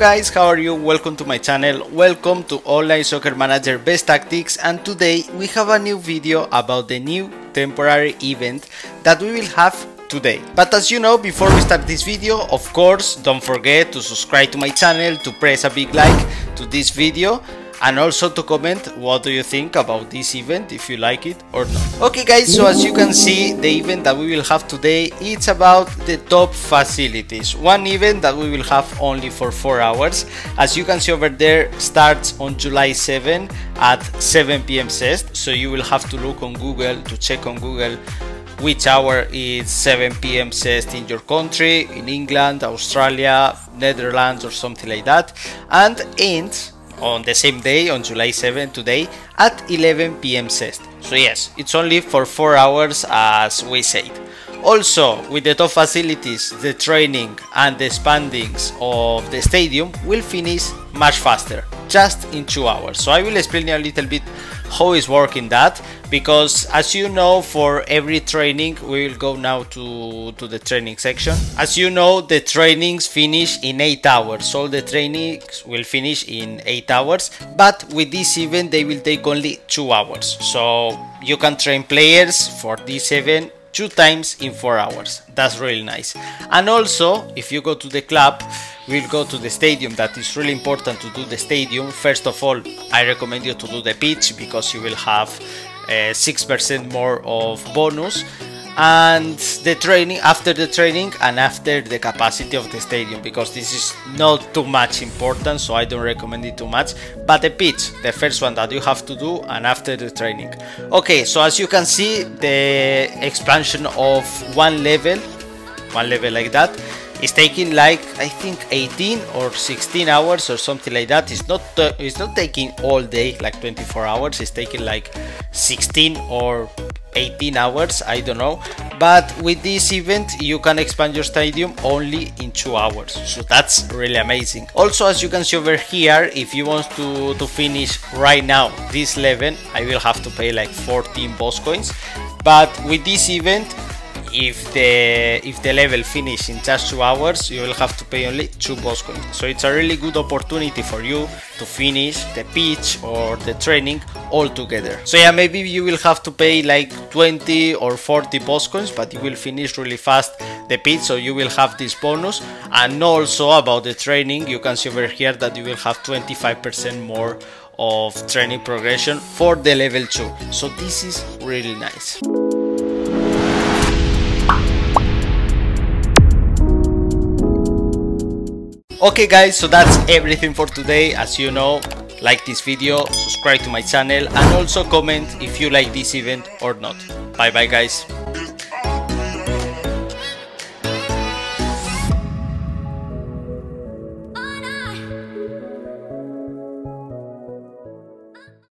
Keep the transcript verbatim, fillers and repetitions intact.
guys, how are you? Welcome to my channel, welcome to Online Soccer Manager Best Tactics, and today we have a new video about the new temporary event that we will have today. But as you know, before we start this video, of course, don't forget to subscribe to my channel, to press a big like to this video, and also to comment what do you think about this event, if you like it or not. Okay guys, so as you can see, the event that we will have today, it's about the top facilities. One event that we will have only for four hours. As you can see over there, starts on July seventh at seven p m C E S T. So you will have to look on Google, to check on Google which hour is seven p m C E S T in your country, in England, Australia, Netherlands or something like that, and ends on the same day, on July seventh, today, at eleven p m C E S T. So yes, it's only for four hours, as we said. Also, with the top facilities, the training and the expandings of the stadium will finish much faster, just in two hours. So I will explain you a little bit how is working that, because as you know, for every training, we will go now to, to the training section. As you know, the trainings finish in eight hours, all the trainings will finish in eight hours, but with this event they will take only two hours. So you can train players for this event two times in four hours. That's really nice. And also, if you go to the club, we'll go to the stadium. That is really important to do the stadium. First of all, I recommend you to do the pitch, because you will have uh, six percent more of bonus. And the training, after the training and after the capacity of the stadium, because this is not too much important, so I don't recommend it too much. But the pitch, the first one that you have to do, and after the training. Okay, so as you can see, the expansion of one level, one level like that, is taking like, I think, eighteen or sixteen hours or something like that. It's not, it's not taking all day, like twenty-four hours. It's taking like sixteen or eighteen hours, I don't know. But with this event you can expand your stadium only in two hours, so that's really amazing. Also, as you can see over here, if you want to, to finish right now this level, I will have to pay like fourteen boss coins. But with this event, if the if the level finish in just two hours, you will have to pay only two boss coins. So it's a really good opportunity for you to finish the pitch or the training all together. So yeah, maybe you will have to pay like twenty or forty boss coins, but you will finish really fast the pitch, so you will have this bonus. And also about the training, you can see over here that you will have twenty-five percent more of training progression for the level two. So this is really nice. Okay guys, so that's everything for today. As you know, like this video, subscribe to my channel, and also comment if you like this event or not. Bye bye guys.